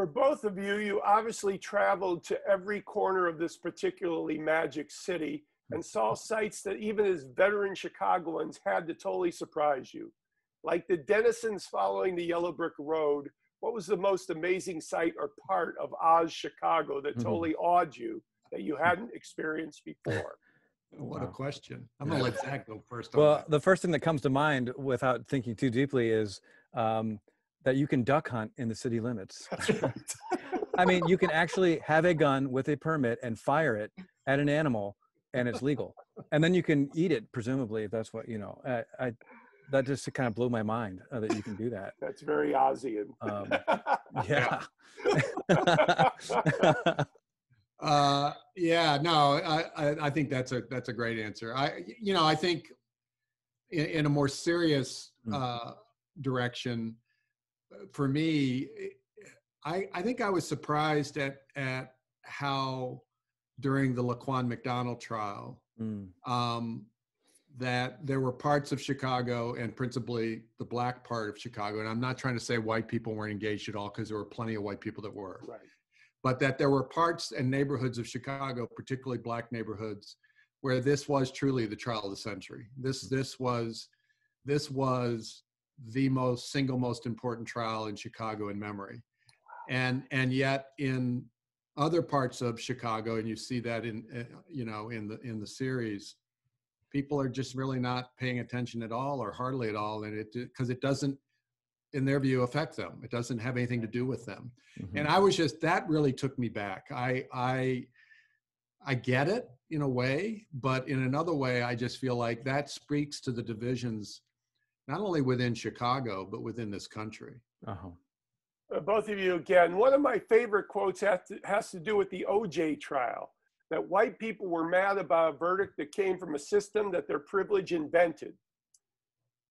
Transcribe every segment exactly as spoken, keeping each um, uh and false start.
for both of you, you obviously traveled to every corner of this particularly magic city and saw sights that even as veteran Chicagoans had to totally surprise you. Like the denizens following the Yellow Brick Road, what was the most amazing sight or part of Oz, Chicago that totally mm-hmm. awed you that you hadn't experienced before? What wow. a question. I'm going to let Zach go first. Well, that. the first thing that comes to mind without thinking too deeply is um, that you can duck hunt in the city limits. That's right. I mean, you can actually have a gun with a permit and fire it at an animal, and it's legal. And then you can eat it, presumably, if that's what, you know. I, I That just kind of blew my mind uh, that you can do that. That's very Aussie. Um, yeah. uh, yeah, no, I, I think that's a, that's a great answer. I, you know, I think in, in a more serious uh, direction, for me, I, I think I was surprised at, at how during the Laquan McDonald trial, mm. um, that there were parts of Chicago, and principally the black part of Chicago, and I'm not trying to say white people weren't engaged at all, because there were plenty of white people that were, right. but that there were parts and neighborhoods of Chicago, particularly black neighborhoods, where this was truly the trial of the century. This, mm-hmm. this was, this was the most single most important trial in Chicago in memory. Wow. And, and yet in other parts of Chicago, and you see that in, uh, you know, in the, in the series, people are just really not paying attention at all, or hardly at all, and it because it doesn't, in their view, affect them. It doesn't have anything to do with them. Mm-hmm. And I was just, that really took me back. I, I, I get it in a way, but in another way, I just feel like that speaks to the divisions, not only within Chicago, but within this country. Uh-huh. Uh, both of you again. One of my favorite quotes has to, has to do with the O J trial. That white people were mad about a verdict that came from a system that their privilege invented.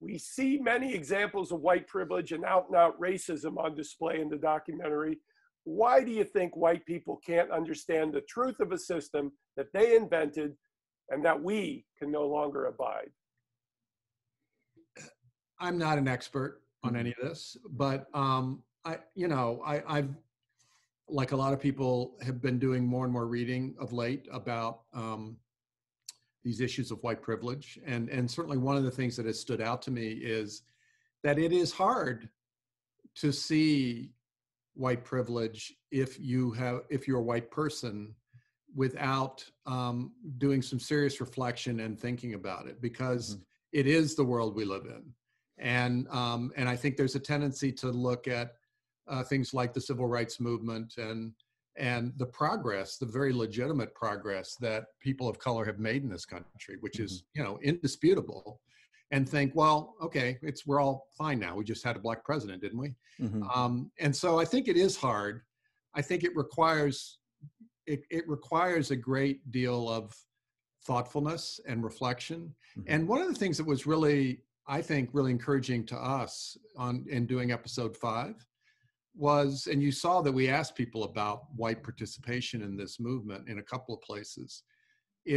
We see many examples of white privilege and out and out racism on display in the documentary. Why do you think white people can't understand the truth of a system that they invented and that we can no longer abide? I'm not an expert on any of this, but um, I, you know, I, I've, like a lot of people, have been doing more and more reading of late about um, these issues of white privilege. And, and certainly one of the things that has stood out to me is that it is hard to see white privilege if you have, if you're a white person, without um, doing some serious reflection and thinking about it, because mm-hmm. it is the world we live in. And, um, and I think there's a tendency to look at Uh, things like the civil rights movement and and the progress, the very legitimate progress that people of color have made in this country, which mm-hmm. is, you know, indisputable, and think, well, okay, it's we're all fine now. We just had a black president, didn't we? Mm-hmm. Um, and so I think it is hard. I think it requires it, it requires a great deal of thoughtfulness and reflection. Mm-hmm. And one of the things that was really, I think, really encouraging to us on in doing episode five. Was, and you saw that we asked people about white participation in this movement in a couple of places,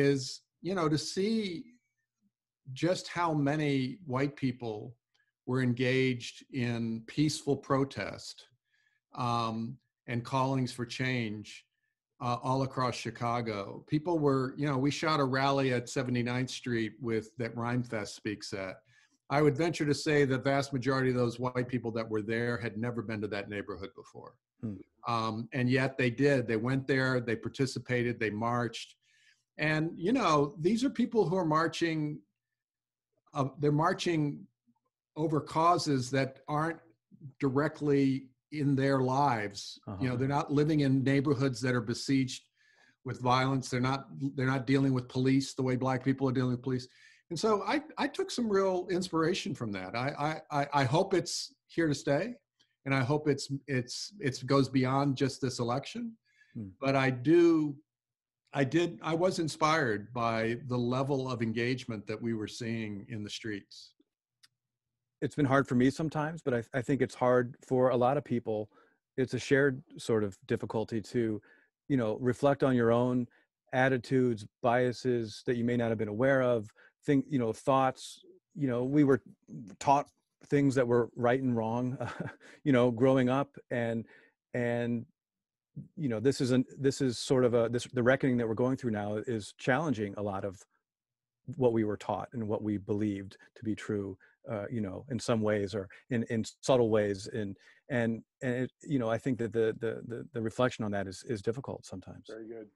is, you know, to see just how many white people were engaged in peaceful protest um, and callings for change uh, all across Chicago. People were, you know, we shot a rally at seventy-ninth Street with that Rhymefest speaks at. I would venture to say the vast majority of those white people that were there had never been to that neighborhood before. Hmm. Um, and yet they did. They went there, they participated, they marched. And, you know, these are people who are marching, uh, they're marching over causes that aren't directly in their lives. Uh-huh. You know, they're not living in neighborhoods that are besieged with violence. They're not, they're not dealing with police the way black people are dealing with police. And so I, I took some real inspiration from that. I, I, I hope it's here to stay, and I hope it's it's it goes beyond just this election. Mm. But I do, I did, I was inspired by the level of engagement that we were seeing in the streets. It's been hard for me sometimes, but I, I think it's hard for a lot of people. It's a shared sort of difficulty to, you know, reflect on your own attitudes, biases that you may not have been aware of. Think, you know, thoughts, you know, we were taught things that were right and wrong, uh, you know, growing up. And And you know, this is an this is sort of a this the reckoning that we're going through now is challenging a lot of what we were taught and what we believed to be true, uh, you know, in some ways or in in subtle ways. And and and it, you know, I think that the the the, the reflection on that is is difficult sometimes. Very good.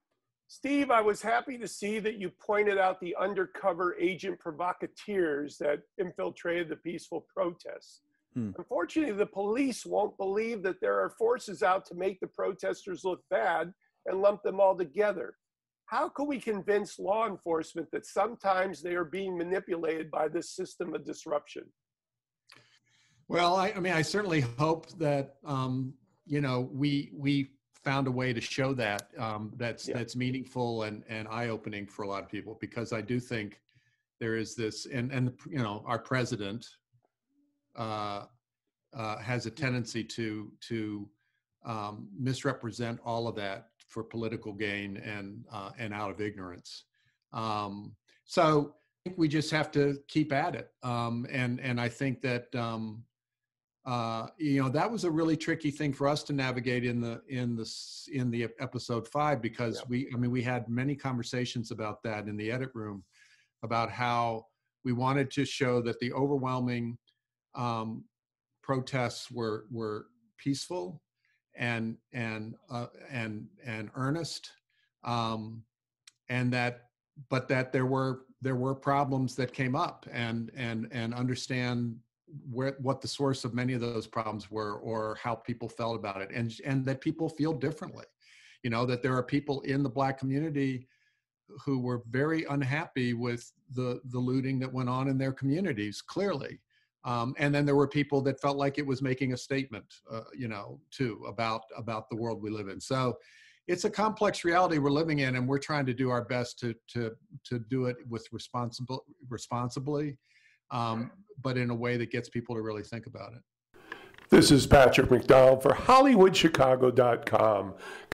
Steve, I was happy to see that you pointed out the undercover agent provocateurs that infiltrated the peaceful protests. Hmm. Unfortunately, the police won't believe that there are forces out to make the protesters look bad and lump them all together. How can we convince law enforcement that sometimes they are being manipulated by this system of disruption? Well, I, I mean, I certainly hope that, um, you know, we, we, found a way to show that um, that's yeah. that's meaningful and, and eye-opening for a lot of people, because I do think there is this, and, and you know, our president uh, uh, has a tendency to, to um, misrepresent all of that for political gain and, uh, and out of ignorance. Um, so I think we just have to keep at it. Um, and, and I think that, um, Uh, you know, that was a really tricky thing for us to navigate in the in the in the episode five, because yeah. we I mean we had many conversations about that in the edit room, about how we wanted to show that the overwhelming um, protests were were peaceful and and uh, and and earnest, um, and that but that there were there were problems that came up, and and and understand where, what the source of many of those problems were, or how people felt about it, and and that people feel differently. You know, that there are people in the Black community who were very unhappy with the the looting that went on in their communities, clearly, um, and then there were people that felt like it was making a statement, uh, you know, too, about about the world we live in. So it's a complex reality we're living in, and we're trying to do our best to to to do it with responsible responsibly. Um, but in a way that gets people to really think about it. This is Patrick McDonald for Hollywood Chicago dot com.